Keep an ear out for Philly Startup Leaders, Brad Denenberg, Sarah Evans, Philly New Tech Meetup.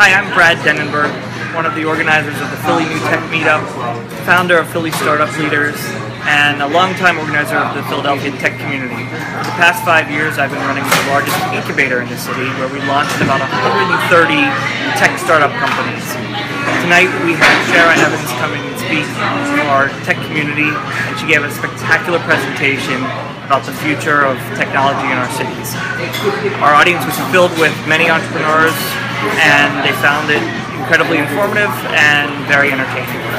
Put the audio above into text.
Hi, I'm Brad Denenberg, one of the organizers of the Philly New Tech Meetup, founder of Philly Startup Leaders, and a longtime organizer of the Philadelphia tech community. For the past 5 years, I've been running the largest incubator in the city, where we launched about 130 tech startup companies. Tonight, we had Sarah Evans coming and speak to our tech community, and she gave a spectacular presentation about the future of technology in our cities. Our audience was filled with many entrepreneurs, and they found it incredibly informative and very entertaining.